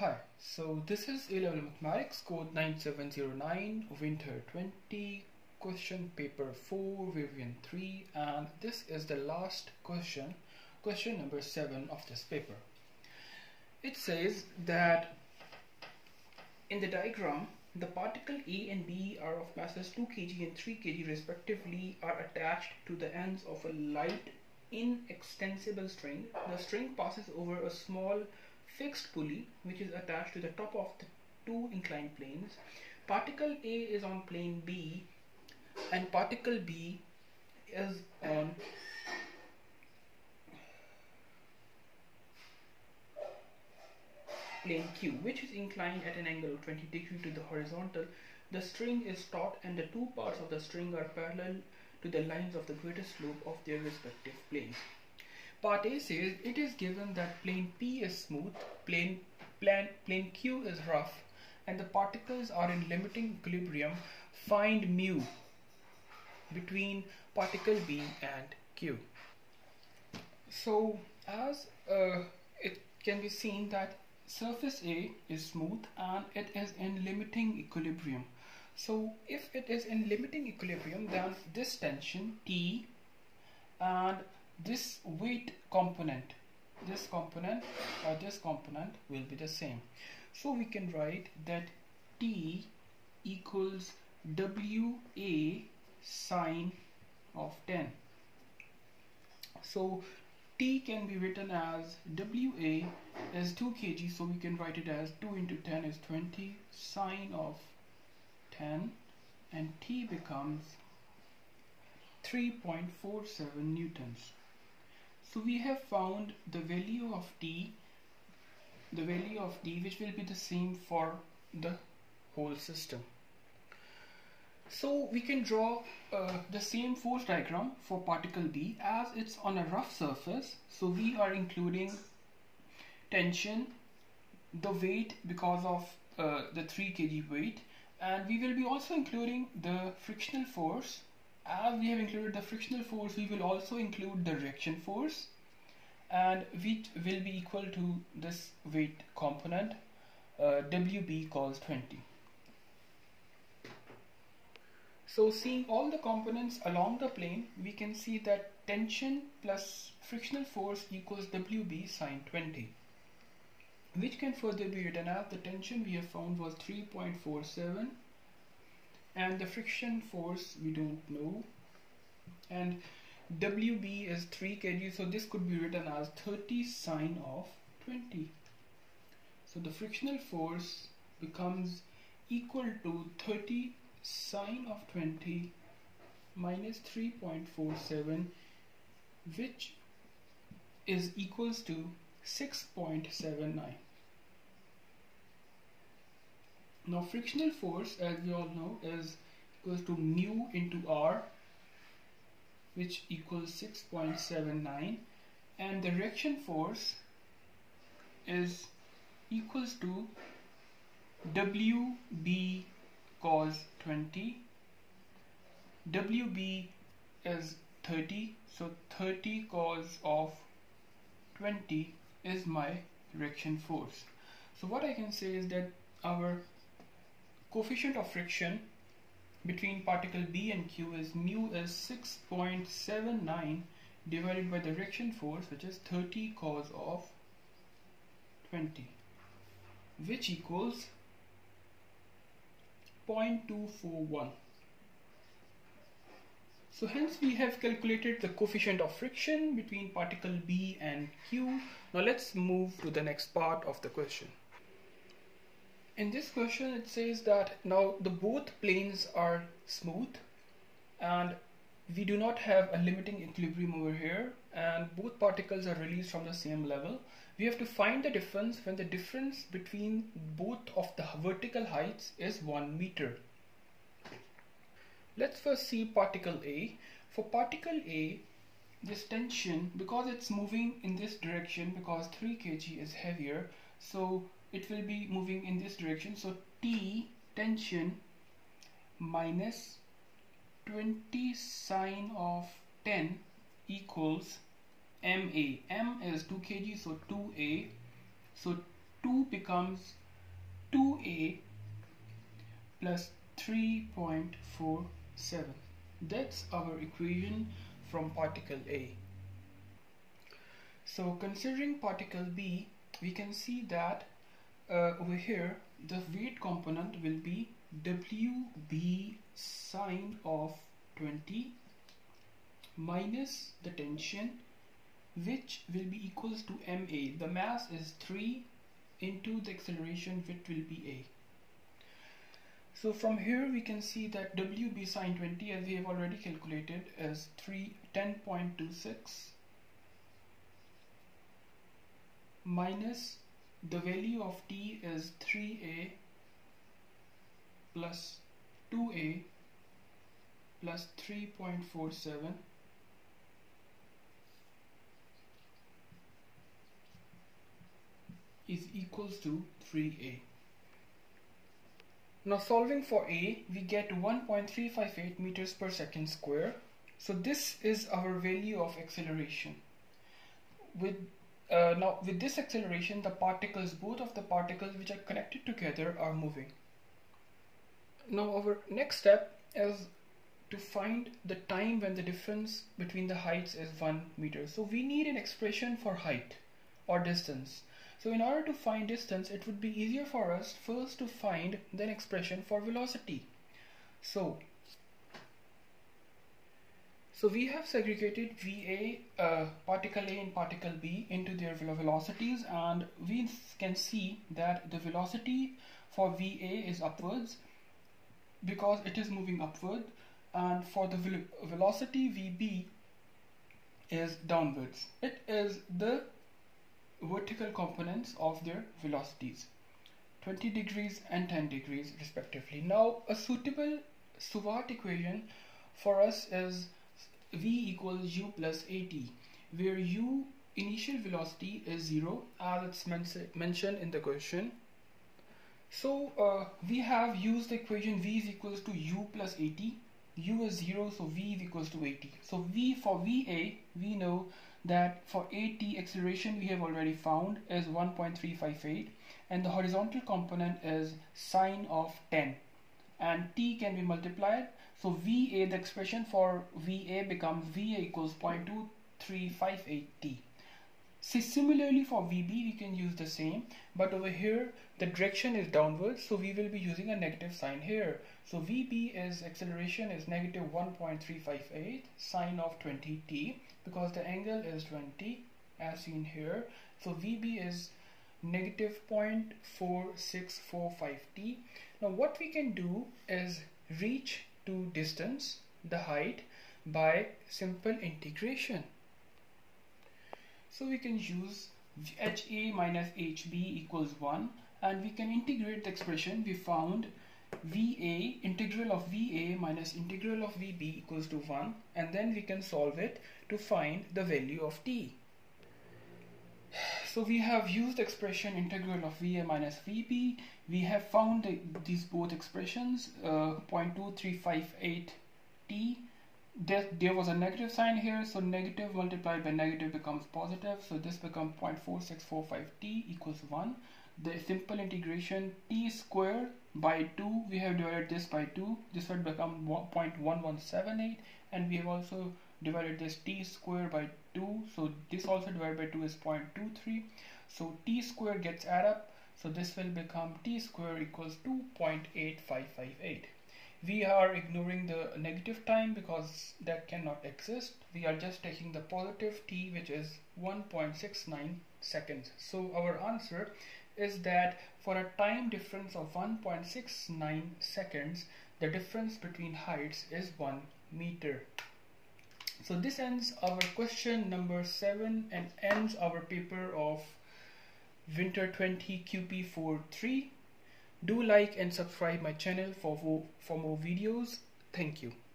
Hi, so this is A Level Mathematics Code 9709, Winter 20, question paper 4, Variant 3, and this is the last question, question number 7 of this paper. It says that in the diagram, the particle A and B are of masses 2 kg and 3 kg respectively are attached to the ends of a light inextensible string. The string passes over a small fixed pulley which is attached to the top of the two inclined planes. Particle A is on plane B and particle B is on plane Q, which is inclined at an angle of 20 degrees to the horizontal. The string is taut and the two parts of the string are parallel to the lines of the greatest slope of their respective planes. Part A says it is given that plane P is smooth, plane Q is rough, and the particles are in limiting equilibrium. Find mu between particle B and Q. So as it can be seen that surface A is smooth and it is in limiting equilibrium. So if it is in limiting equilibrium, then this tension T and this weight component, this component will be the same. So we can write that T equals WA sine of 10. So T can be written as WA is 2 kg, so we can write it as 2 into 10 is 20 sine of 10, and T becomes 3.47 newtons. So we have found the value of T, which will be the same for the whole system. So we can draw the same force diagram for particle B as it's on a rough surface. So we are including tension, the weight because of the 3 kg weight, and we will be also including the frictional force. As we have included the frictional force, we will also include the reaction force, and which will be equal to this weight component, WB equals 20. So seeing all the components along the plane, we can see that tension plus frictional force equals WB sine 20, which can further be written as the tension we have found was 3.47, and the friction force we don't know, and WB is 3 kg, so this could be written as 30 sine of 20. So the frictional force becomes equal to 30 sine of 20 minus 3.47, which is equals to 6.79. Now frictional force, as we all know, is equals to mu into R, which equals 6.79, and the reaction force is equals to WB cos 20. WB is 30, so 30 cos of 20 is my reaction force. So what I can say is that our coefficient of friction between particle B and Q is mu is 6.79 divided by the reaction force, which is 30 cos of 20, which equals 0.241. So hence we have calculated the coefficient of friction between particle B and Q. Now let's move to the next part of the question. In this question, it says that now the both planes are smooth and we do not have a limiting equilibrium over here, and both particles are released from the same level. We have to find the difference when the difference between both of the vertical heights is 1 meter. Let's first see particle A. For particle A, this tension, because it's moving in this direction, because 3 kg is heavier, so it will be moving in this direction. So T tension minus 20 sine of 10 equals MA. M is 2 kg, so 2A. So 2 2 becomes 2a plus 3.47. That's our equation from particle A. So considering particle B, we can see that over here the weight component will be WB sine of 20 minus the tension, which will be equals to MA. The mass is 3 into the acceleration, which will be A. So from here we can see that WB sine 20, as we have already calculated, as 10.26 minus the value of T is 3A plus 2A plus 3.47 is equals to 3A. Now solving for A, we get 1.358 meters per second square. So this is our value of acceleration. With this acceleration, the particles, both of the particles which are connected together, are moving. Now our next step is to find the time when the difference between the heights is 1 meter. So we need an expression for height or distance. So in order to find distance, it would be easier for us first to find the expression for velocity. So we have segregated particle A and particle B into their velocities, and we can see that the velocity for VA is upwards because it is moving upward, and for the velocity VB is downwards. It is the vertical components of their velocities, 20 degrees and 10 degrees respectively. Now a suitable Suvat equation for us is V equals u plus at, where u initial velocity is 0 as it's mentioned in the question. So we have used the equation V is equals to u plus at. U is 0, so V is equals to at. So for VA, we know that for at, acceleration we have already found is 1.358, and the horizontal component is sine of 10, and t can be multiplied. So VA, the expression for VA becomes VA equals 0.2358t. So similarly for VB, we can use the same, but over here the direction is downwards, so we will be using a negative sign here. So VB is acceleration is negative 1.358 sine of 20t, because the angle is 20 as seen here. So VB is negative 0.4645t. Now what we can do is reach to distance, the height, by simple integration. So we can use HA minus HB equals 1, and we can integrate the expression. We found VA, integral of VA minus integral of VB equals to 1, and then we can solve it to find the value of t. So we have used the expression integral of VA minus VB. We have found these both expressions, 0.2358t. There was a negative sign here, so negative multiplied by negative becomes positive, so this becomes 0.4645t equals 1. The simple integration t squared by 2, we have divided this by 2, this would become 0.1178, and we have also divided this t squared by 2, so this also divided by 2 is 0.23, so t squared gets add up, so this will become t squared equals 2.8558. We are ignoring the negative time because that cannot exist. We are just taking the positive t, which is 1.69 seconds. So our answer is that for a time difference of 1.69 seconds, the difference between heights is 1 meter. So this ends our question number 7 and ends our paper of Winter 20 QP43. Do like and subscribe my channel for more videos. Thank you.